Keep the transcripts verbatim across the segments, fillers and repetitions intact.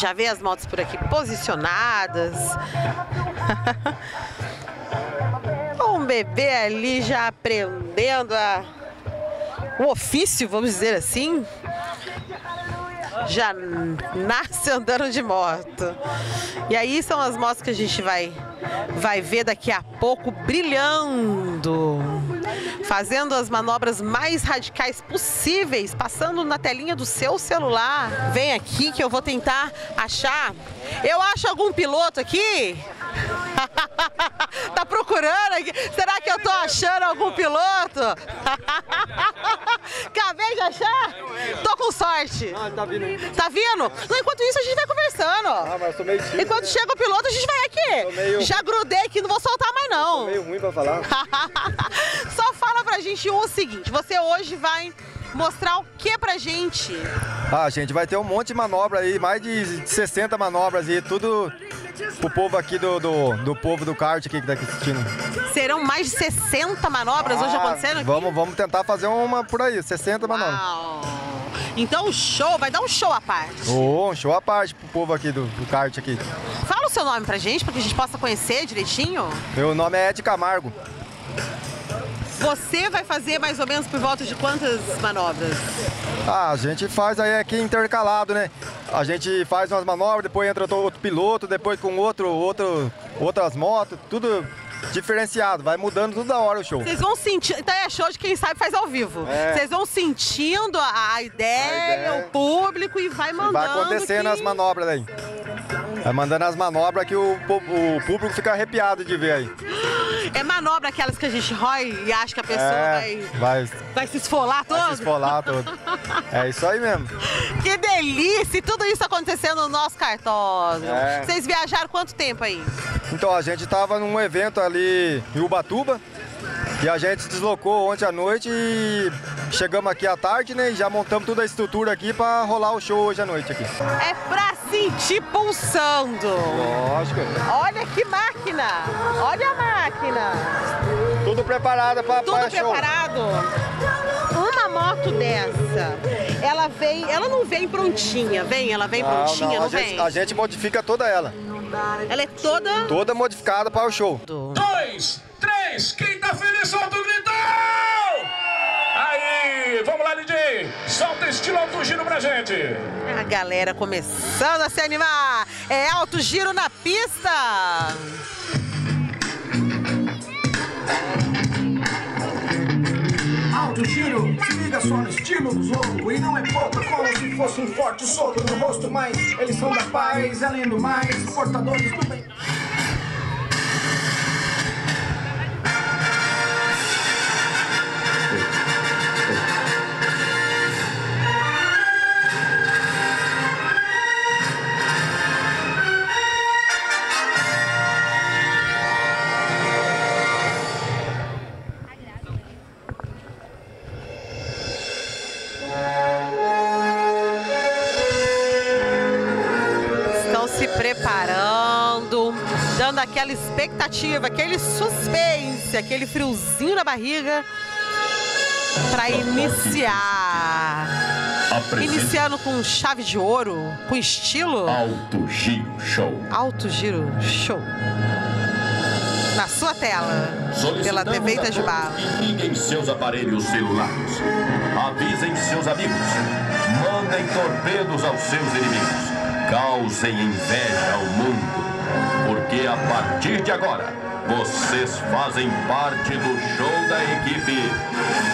já vê as motos por aqui posicionadas. Um bebê ali já aprendendo a... o ofício, vamos dizer assim. Já nasce andando de moto. E aí são as motos que a gente vai, vai ver daqui a pouco brilhando, fazendo as manobras mais radicais possíveis, passando na telinha do seu celular. Vem aqui que eu vou tentar achar. Eu acho algum piloto aqui? Tá procurando aqui? Será que eu tô achando algum piloto? Acabei de achar? Tô com sorte. Tá vindo? Tá vindo? Não, enquanto isso a gente vai conversando. Ah, mas tô meio tímido. Enquanto chega o piloto a gente vai aqui. Meio... Já grudei aqui, não vou soltar mais não. Tô meio ruim pra falar. Só fala pra gente o seguinte, você hoje vai... mostrar o que pra gente? Ah, gente, vai ter um monte de manobra aí, mais de sessenta manobras aí, tudo pro povo aqui do, do, do povo do kart aqui que tá assistindo. Serão mais de sessenta manobras ah, hoje acontecendo aqui? Vamos, vamos tentar fazer uma por aí, sessenta Uau. Manobras. Então o show, vai dar um show à parte. Oh, um show à parte pro povo aqui do, do kart aqui. Fala o seu nome pra gente, pra que a gente possa conhecer direitinho. Meu nome é Ed Camargo. Você vai fazer mais ou menos por volta de quantas manobras? Ah, a gente faz aí aqui intercalado, né? A gente faz umas manobras, depois entra outro piloto, depois com outro, outro, outras motos, tudo diferenciado. Vai mudando tudo da hora o show. Vocês vão sentindo... Então é show de quem sabe faz ao vivo. É. Vocês vão sentindo a, a, ideia, a ideia, o público e vai mandando. Vai acontecendo que... as manobras aí. Vai mandando as manobras que o, o público fica arrepiado de ver aí. É manobra aquelas que a gente rói e acha que a pessoa é, vai, vai, vai se esfolar todo? Vai se esfolar todo. É isso aí mesmo. Que delícia! E tudo isso acontecendo no nosso cartódromo. É. Vocês viajaram quanto tempo aí? Então, a gente estava num evento ali em Ubatuba e a gente se deslocou ontem à noite e chegamos aqui à tarde, né? E já montamos toda a estrutura aqui para rolar o show hoje à noite aqui. É pra sentir pulsando. Lógico. Olha que máquina! Olha a máquina! Tudo preparado para Tudo pra preparado. Show. Uma moto dessa, ela vem, ela não vem prontinha, vem, ela vem não, prontinha, não, não a vem. Gente, a gente modifica toda ela. Ela é toda toda modificada para o show. Dois, três, quem tá feliz solta o grito! Aí, vamos lá, D J, solta esse estilo alto giro pra gente. A galera começando a se animar, é alto giro na pista. Alto giro, se liga só no estilo do jogo. E não é pouco, como se fosse um forte soco no rosto. Mas eles são da paz, além do mais, portadores do bem. Aquela expectativa, aquele suspense, aquele friozinho na barriga para iniciar. Apresenta. Iniciando com chave de ouro, com estilo. Alto Giro Show. Alto Giro Show. Na sua tela, pela T V Itajubá. Liguem seus aparelhos celulares. Avisem seus amigos. Mandem torpedos aos seus inimigos. Causem inveja ao mundo. Porque a partir de agora, vocês fazem parte do show da equipe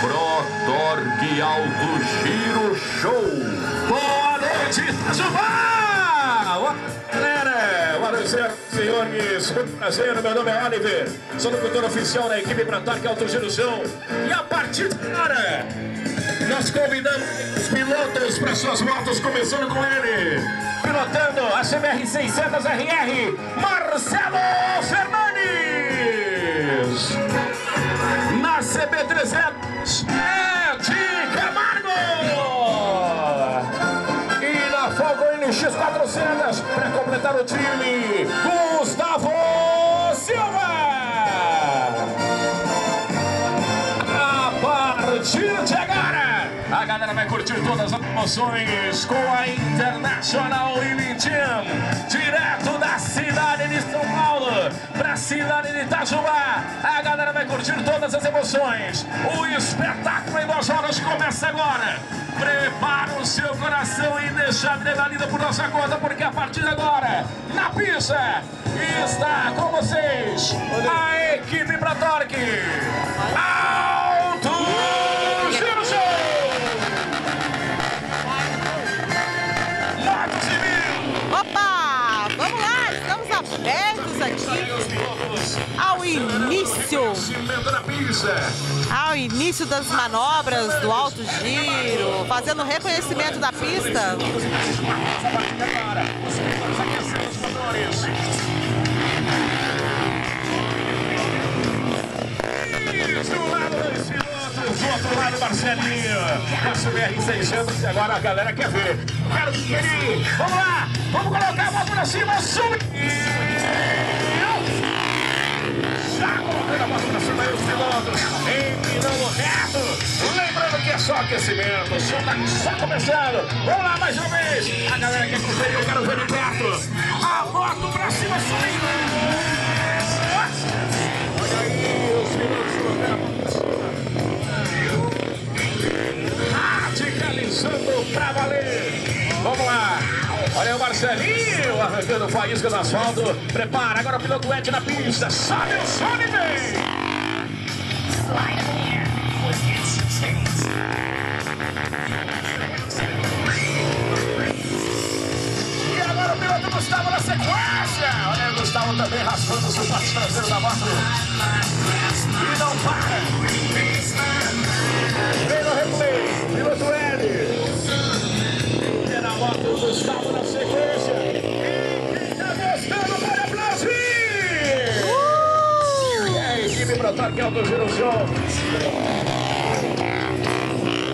ProTorque Alto Giro Show. Boa noite, Itajubá! Olá, galera! Boa noite, senhores. Muito prazer, meu nome é Oliver. Sou locutor oficial da equipe ProTorque Alto Giro Show. E a partir de agora, nós convidamos os pilotos para suas motos, começando com ele. Pilotando a C B R seiscentos R R, Marcelo Fernandes. Na C B trezentos, Ed Camargo. E na Fogo N X quatrocentos, para completar o time, Gustavo. A galera vai curtir todas as emoções com a Internacional Living Team, direto da cidade de São Paulo para a cidade de Itajubá. A galera vai curtir todas as emoções. O espetáculo em duas horas começa agora. Prepara o seu coração e deixa a adrenalina por nossa conta, porque a partir de agora, na pista, está com vocês a equipe ProTorque Alto Giro Show! Opa! Vamos lá, estamos abertos aqui ao início, ao início das manobras do alto giro, fazendo o reconhecimento da pista. Do lado, Marcelinho, a C B R seiscentos, e agora a galera quer ver. Quero ver, vamos lá, vamos colocar a mão pra cima, subiu. Já colocando a mão pra cima aí os pilotos, empinando reto, lembrando que é só aquecimento, o show tá só começando. Vamos lá mais uma vez, a galera quer correr, eu quero ver de perto. A moto pra cima, subindo. Olha aí os pilotos do tempo. Radicalizando pra valer. Vamos lá. Olha o Marcelinho arrancando faísca do asfalto. Prepara agora o piloto Ed na pista. Sobe o som e vem. E agora o piloto Gustavo na sequência. Olha o Gustavo também raspando o suporte traseiro da moto. E não para. Vem no replay. Piloto L. Vem na moto do Gustavo na sequência. E quem tá gostando pode aplaudir. Uh! E a equipe ProTorque Alto Giro Show.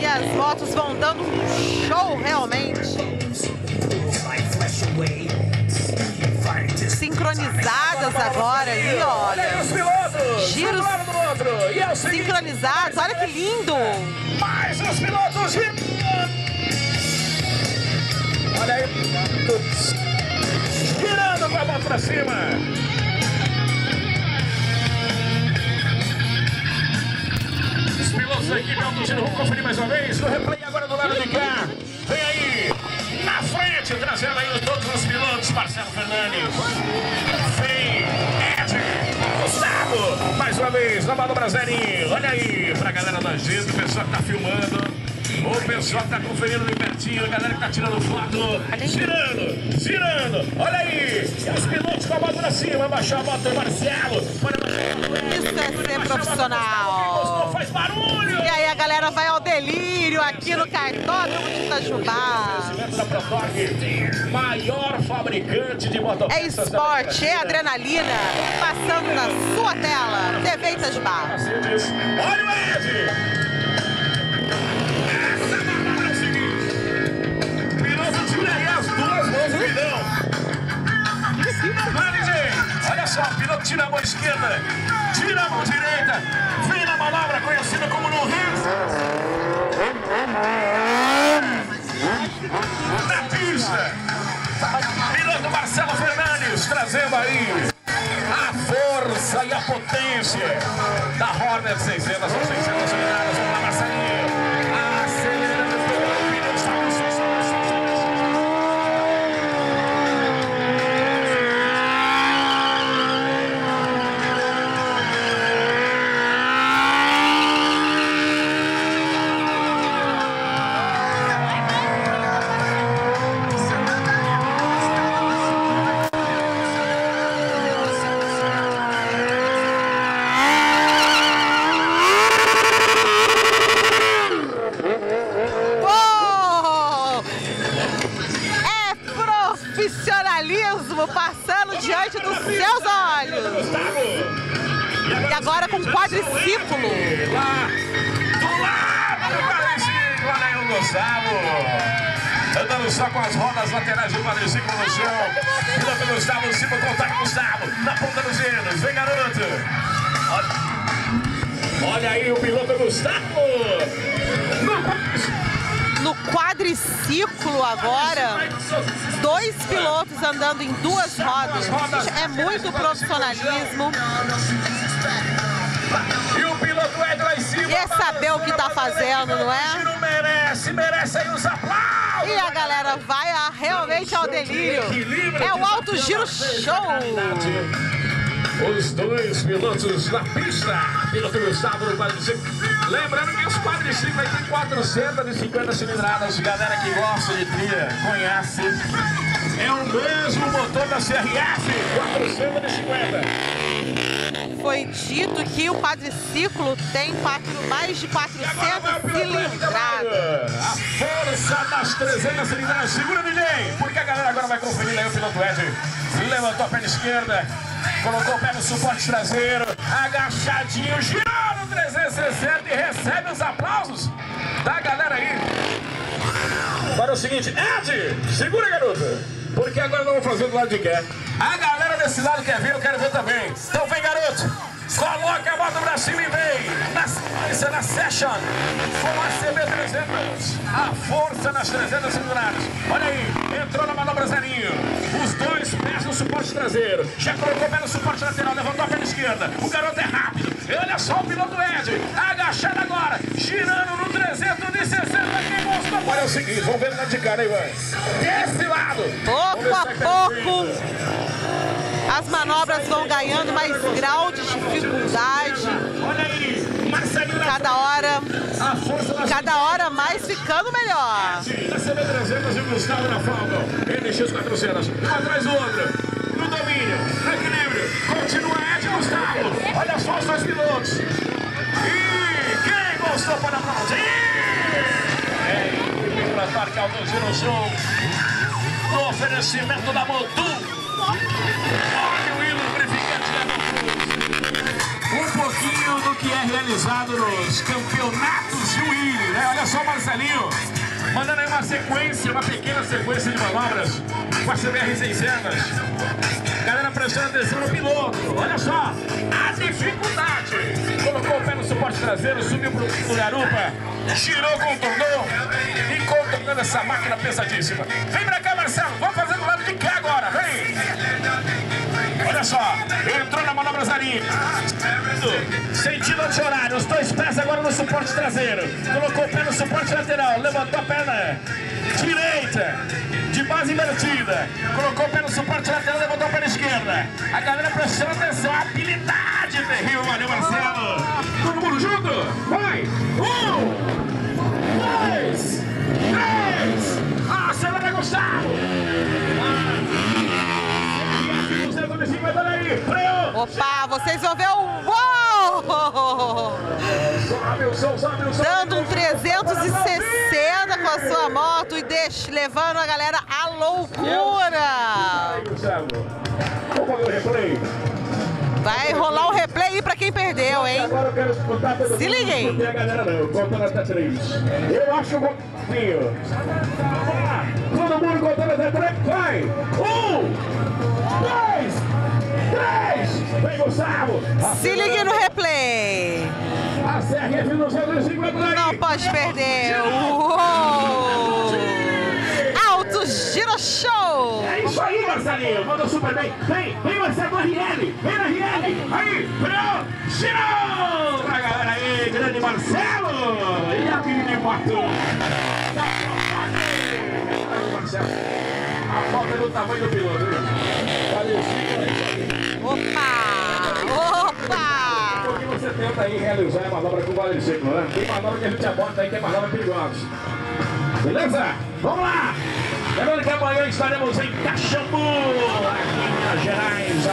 E as motos vão dando um show realmente. Sincronizadas agora ali, olha. Olha aí os pilotos. Giros sincronizados, olha que lindo. Mais os pilotos. Olha aí, girando com a mão pra cima. Os pilotos da equipe Alto Giro, vamos conferir mais uma vez. O replay agora do lado de cá. Vem aí, na frente, trazendo aí todos os pilotos. Marcelo Fernandes. Vem, Ed, Gustavo. Mais uma vez, na do Brasileirinho. Olha aí, pra galera da gente, o pessoal que tá filmando. O pessoal que tá conferindo de pertinho, a galera que tá tirando foto, girando, girando, olha aí, os pilotos com a moto pra cima, abaixou a moto do Marcelo, isso é ser profissional, faz barulho, e aí a galera vai ao delírio aqui no cartódromo de Itajubá. Maior fabricante de motopeças, é esporte, é adrenalina, passando na sua tela, T V Itajubá. Olha o Ed! Olha só, o piloto tira a mão esquerda, tira a mão direita, vem na manobra conhecida como no Rio. Na pista, piloto Marcelo Fernandes trazendo aí a força e a potência da Hornet seiscentos, são seiscentas unidades. Vamos lá, Marcelinho. Passando diante dos seus olhos. E agora com quadriciclo. Lá do lado do quadriciclo, olha aí o Gustavo. Andando só com as rodas laterais do quadriciclo no chão. Piloto Gustavo em cima, contato Gustavo. Na ponta dos dedos, vem garoto. Olha, olha aí o piloto Gustavo. No quadriciclo. triciclo agora, dois pilotos andando em duas rodas. É muito profissionalismo. E o piloto Ed lá em cima. E é saber o que tá fazendo, não é? Merece, merece aí os aplausos. E a galera vai a, realmente ao delírio. É o Alto Giro Show. Os dois pilotos na pista. Piloto Gustavo no quadriciclo. Lembrando que os quadriciclos aí tem quatrocentas e cinquenta cilindradas. Galera que gosta de trilha, conhece. É o mesmo motor da C R F quatrocentos e cinquenta. Foi dito que o quadriciclo tem quatro, mais de quatrocentas cilindradas. A força das trezentas cilindradas. Segura, ninguém, porque a galera agora vai conferindo aí o piloto Ed. Levantou a perna esquerda. Colocou o pé no suporte traseiro, agachadinho, girou no trezentos e sessenta e recebe os aplausos da galera aí. Agora é o seguinte, Ed, segura, garoto, porque agora nós vamos fazer do lado de cá. A galera desse lado quer ver, eu quero ver também. Então vem, garoto, coloca a bota pra cima e vem. Na sequência, na session, com a C B trezentos, a força nas trezentas cilindradas. Olha aí, entrou na manobra zerinho. Os dois pés no suporte traseiro. Já colocou o pé no suporte lateral, levantou a perna esquerda. O garoto é rápido. Olha só o piloto Ed. Agachado agora. Girando no trezentos e sessenta. Quem gostou? Olha o seguinte, vamos ver lá de cara, Ivan. Desse lado. Pouco a pouco, as manobras vão ganhando mais grau de dificuldade. Olha aí. Cada hora, cada hora mais ficando melhor. Na C B trezentos e o Gustavo na falta. M X quatrocentos. Um atrás do outro. No domínio. No equilíbrio. Continua Ed e Gustavo. Olha só os dois pilotos. E quem gostou para aplaudir? É, o ProTorque Alto Giro Show. No oferecimento da Motul. Olha o ilubrificante da Motul. Um pouquinho do que é realizado nos campeonatos de Willy, né? Olha só o Marcelinho, mandando aí uma sequência, uma pequena sequência de manobras com a C B R seiscentos. Galera prestando atenção no piloto, olha só, a dificuldade. Colocou o pé no suporte traseiro, subiu pro, pro garupa, girou, contornou e contornando essa máquina pesadíssima. Vem pra cá, Marcelo, vamos fazer do lado de cá agora, vem! Olha só, entrou na manobra zarinha. Sentido anti-horário, os dois pés agora no suporte traseiro. Colocou o pé no suporte lateral, levantou a perna direita, de base invertida. Colocou o pé no suporte lateral, levantou a perna esquerda. A galera prestando atenção, a habilidade terrível, valeu Marcelo. Todo mundo junto? Vai! Um, dois, três, acelera Gustavo! Opa, vocês vão ver o... Uou! Dando um trezentos e sessenta com a sua moto e deixe, levando a galera à loucura. Vai rolar o replay aí pra quem perdeu, hein? Se liguem. Eu acho um todo mundo contando até três. Vai! Um! Dois! Se ligue no replay. A C R F duzentos e cinquenta. Não pode perder. Uou. Alto Giro Show. É isso aí, Marcelinho. Mandou super bem. Vem, vem, Marcelo R L. Vem na R L. Aí, pro Giro. Pra galera aí, grande Marcelo. E a menina empatou. A falta do tamanho do piloto. Opa! Opa! Porque você tenta aí realizar a manobra com o quadriciclo, né? Tem manobra que a gente aborda aí, que é manobra perigosa. Beleza? Vamos lá! Lembrando que amanhã estaremos em Caxambu, aqui em Minas Gerais.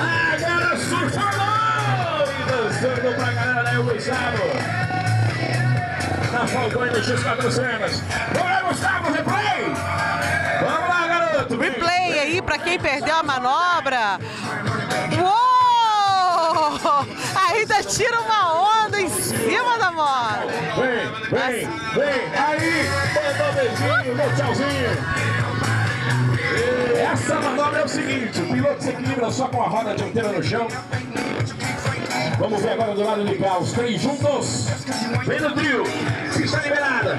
A galera surfando e dançando pra galera, né? O Gustavo. Na Fogo N X quatrocentos. Bora, Gustavo, replay! Vamos lá, garoto! Replay aí pra quem perdeu a manobra. Uou! Ainda tira uma onda em cima da moto. Vem, vem, vem! Aí! Mandou beijinho, deu tchauzinho! Essa manobra é o seguinte: o piloto se equilibra só com a roda dianteira no chão. Vamos ver agora do lado de cá, os três juntos. Vem no trio, pista liberada.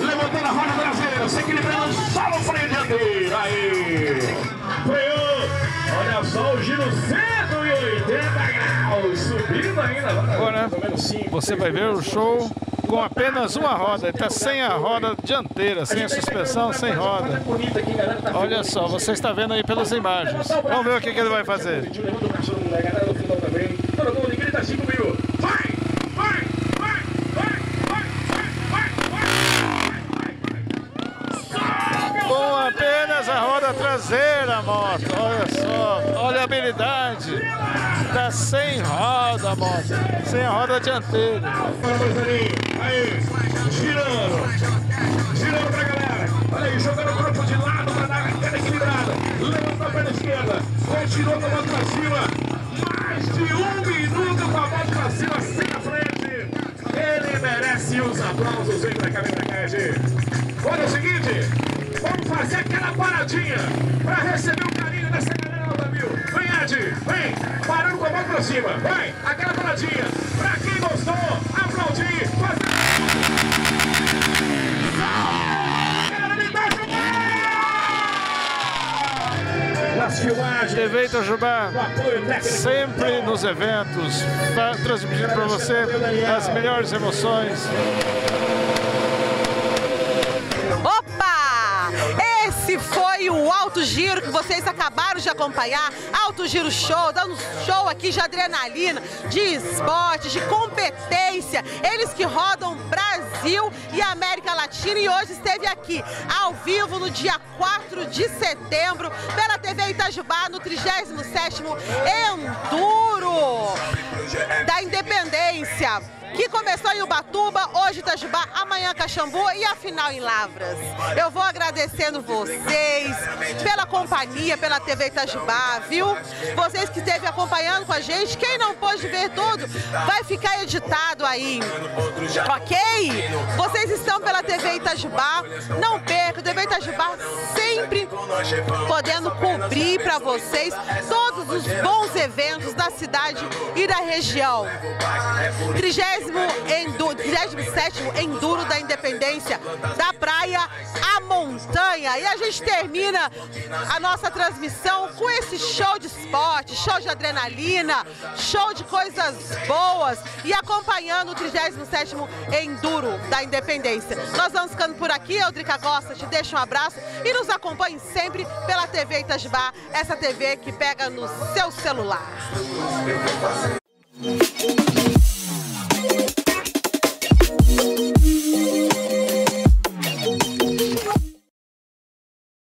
Levantando a roda traseira, se equilibrando, só no freio dianteiro. Aí, freou. Olha só o giro cento e oitenta graus, subindo ainda. Agora você vai ver o show com apenas uma roda, ele está sem a roda dianteira, sem a suspensão, sem roda. Olha só, você está vendo aí pelas imagens. Vamos ver o que, que ele vai fazer. Com apenas a roda traseira, moto. Olha só, olha a habilidade. Está sem roda, moto. Sem a roda dianteira. Aí, girando. Girando pra galera. Olha aí, jogando o corpo de lado pra dar a cara equilibrada. Levanta a perna esquerda. Continua com a moto pra cima. Mais de um minuto com a moto pra cima, sem a frente. Ele merece os aplausos. Vem pra cá, vem pra cá, gente. Olha o seguinte: vamos fazer aquela paradinha pra receber o carinho dessa galera alta mil. Vem, Ed, vem. Parando com a moto pra cima. Vai, aquela paradinha. Pra quem gostou, aplaudir. Fazer. T V Itajubá, sempre nos eventos, está transmitindo para você as melhores emoções. Opa! Esse foi o Alto Giro que vocês acabaram de acompanhar. Alto Giro Show, dando show aqui de adrenalina, de esporte, de competência. Eles que rodam Brasil e América Latina, e hoje esteve aqui, ao vivo, no dia quatro de setembro, pela T V Itajubá, no trigésimo sétimo Enduro da Independência, que começou em Ubatuba, hoje Itajubá, amanhã Caxambu e a final em Lavras. Eu vou agradecendo vocês pela companhia, pela T V Itajubá, viu? Vocês que esteve acompanhando com a gente, quem não pôde ver tudo, vai ficar editado aí, ok? Vocês estão pela T V Itajubá, não perca, T V Itajubá sempre podendo cobrir para vocês todos os bons eventos da cidade e da região. trigésimo sétimo Enduro da Independência, da praia à montanha. E a gente termina a nossa transmissão com esse show de esporte, show de adrenalina, show de coisas boas e acompanhando o trigésimo sétimo Enduro da Independência. Nós vamos ficando por aqui, Eldrica Costa, te deixo um abraço e nos acompanhe sempre pela T V Itajubá, essa T V que pega no seu celular.